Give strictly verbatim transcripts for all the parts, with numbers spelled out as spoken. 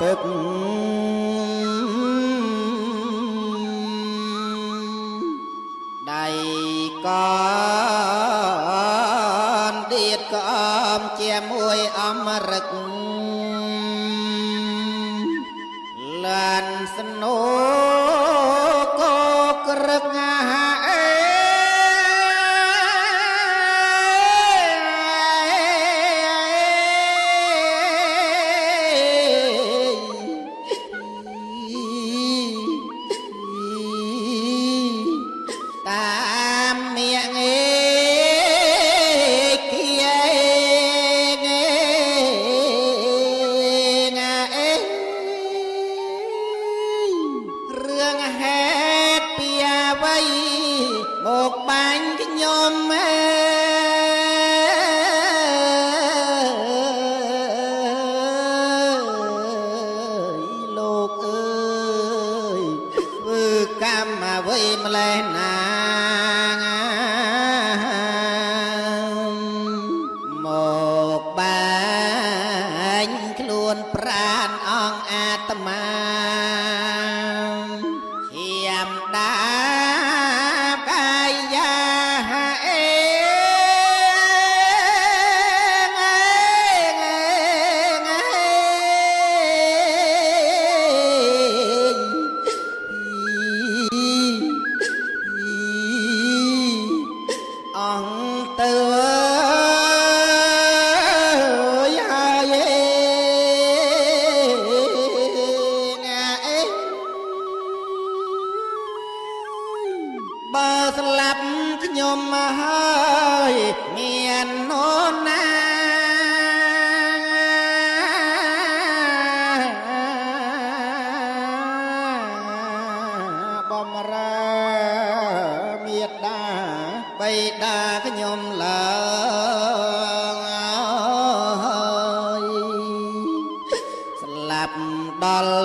tức đầy con điệt con che môi âm rực lần sân nô cô rực hạ Hãy subscribe cho kênh Ghiền Mì Gõ để không bỏ lỡ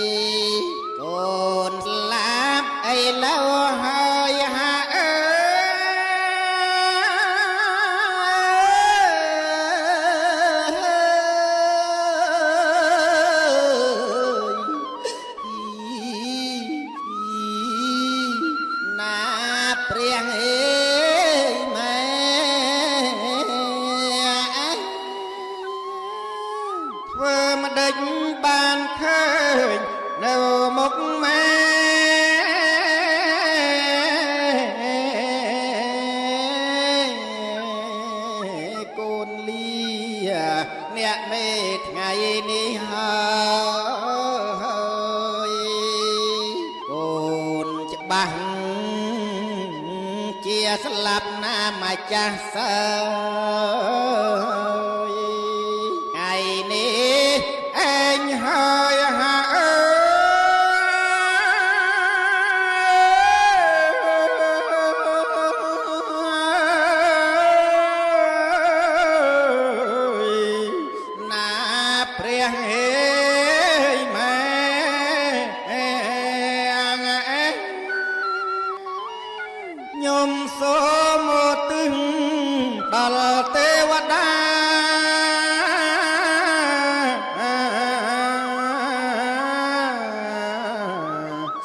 những video hấp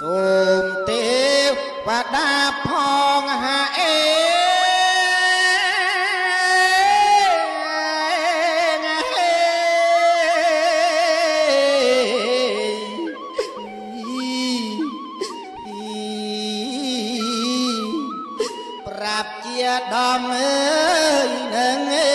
xồm tiêu và đáp phong hạ ê đam ơi nâng ngon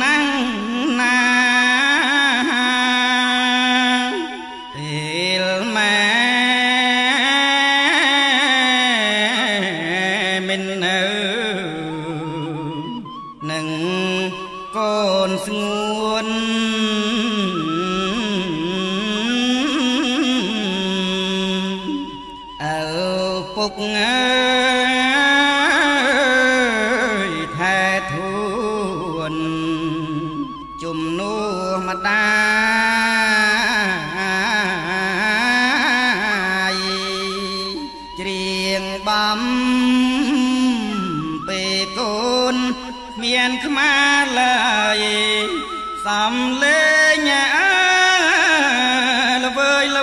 năng na phục ơi thề thuần chùm nu mà đai triền bấm bề côn miền khmer lời sầm lê nhà là vơi là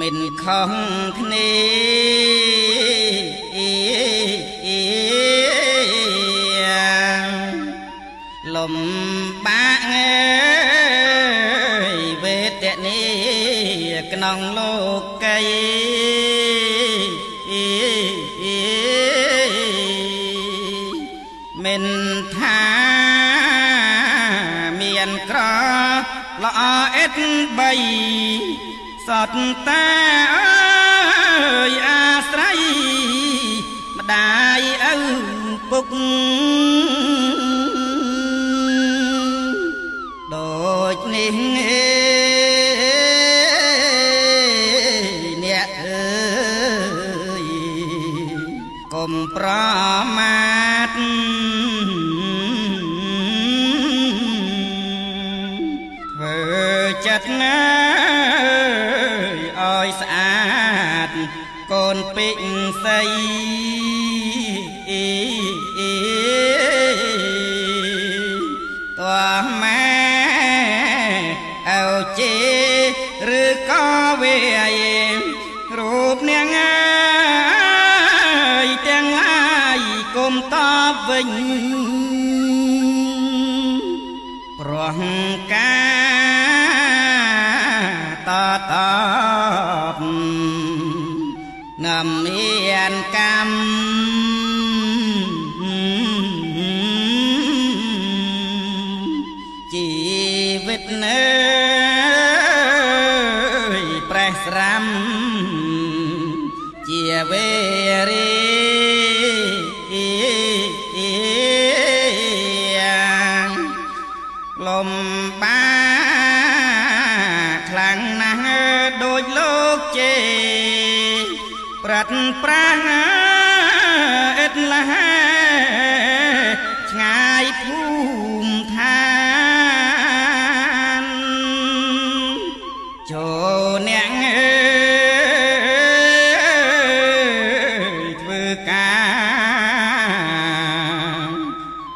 mình không nề lầm ba ơi về tệ nề cái nòng lô cây mình tha miền cỏ lọ ếch bay sọt ta ơi a sái mà đại âu phục đôi nín nè ơi cùng pro mát vừa chặt con pịnh xây tòa mẹ ao chế rư có về em rụp nén ai tiếng ai cùng ta vinh rong ca ta ta nằm yên cam chỉ vết nơi bẻ ram chia về riêng lom ba khlang na đôi lúc chê rạch prang ít là ngài phùm than cho nàng ơi vừa ca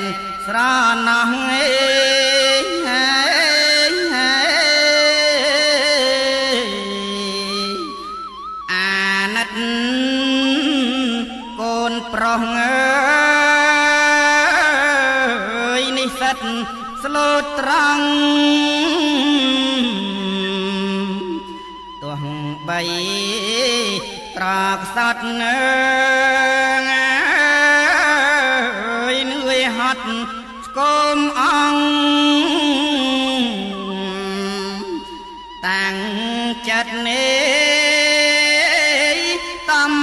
men ra nong ấy à nát con prong ơi ni sắt slo trăng tuồng bay trạc sắt cơm ăn tàng chật nấy tâm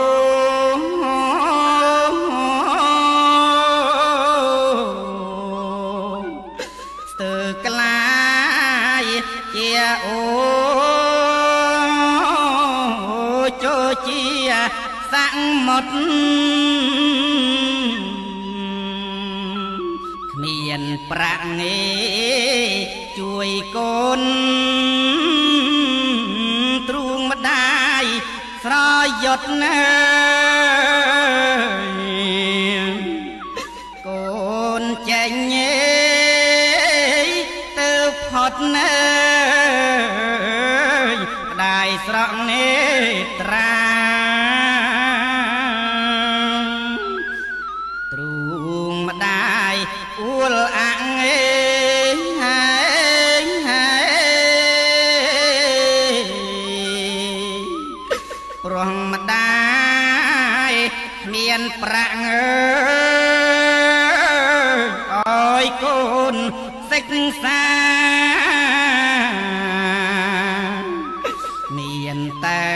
một miền prang ấy chuối con truông mắt đai soi giọt con chanh nhé từ phật nơi đài song nê tra prang ơi con xích xa miền ta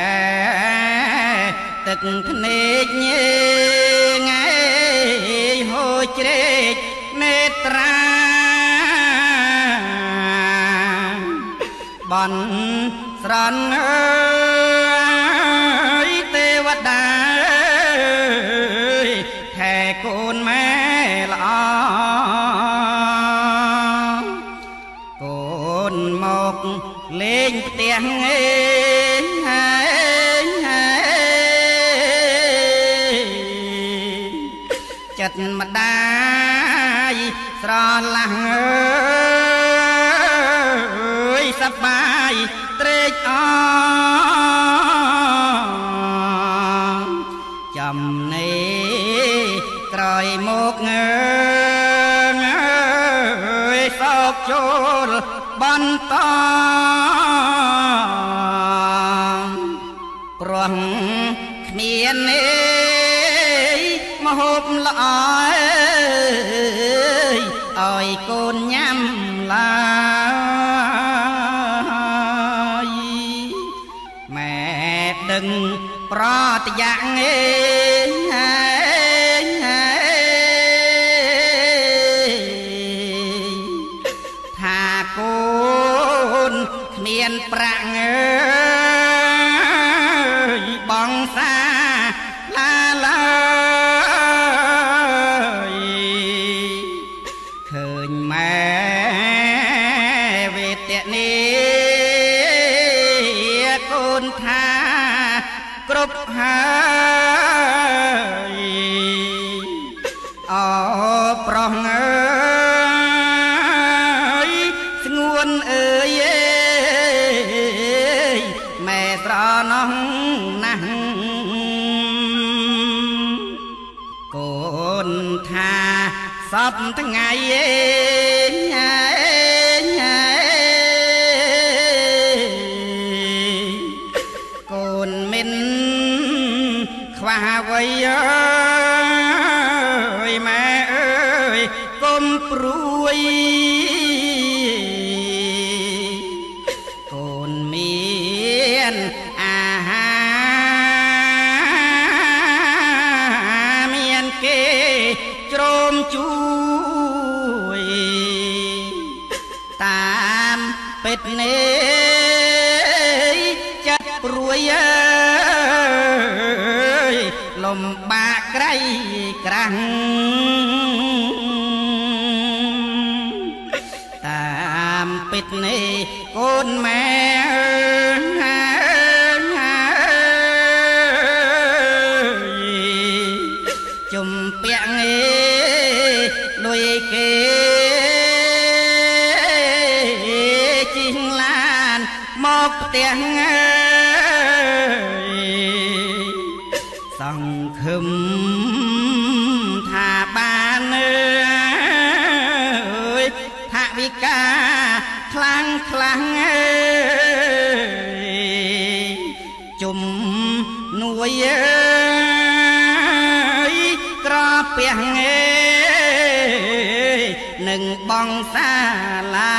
tức nết như ngày hồi chết nết ra bắn săn ơi tê vát đà con mẹ lạ con mọc lên tiếng ấy chật mặt đai sờ lăng ơi sắp bay trích on chầm này trời một người sọc chôn bắn to rồng miền ấy mà hộp lõi ơi con nhắm lại mẹ đừng pro dạng ấy miền prang ơi bóng xa la la khơi mẹ về tiện ní con tha cướp hai ở prang ơi nguồn ơi con tha sắp tháng ngày ấy, ấy, ấy. Con mình khoa vây ơi mẹ ơi con pruôi con miên trôm chuối tam pet nấy chặt ruồi ơi lồng ba cây cang ta ปิดในโกนแม่จุ่มเปียงลุยเกจิงลานมอกเตียงสังคมทาบานเอ้ยทาวิกาคลังคลังเอ้ยจุ่มหน่วยเอ้ยกรอเปียงเอ้ยหนึ่งบองซาลา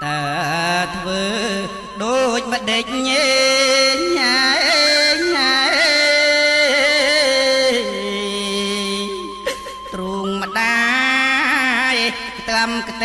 เตอทเวโดยบัดเด็กเย้กระเต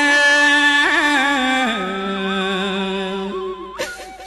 า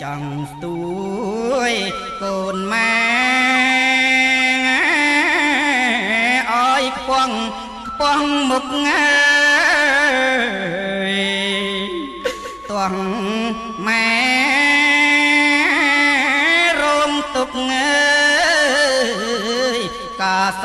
จังตุยโกนแม่อ้อยกว้างกว้างมุกงาตัวแม่รวมตกงาก็ส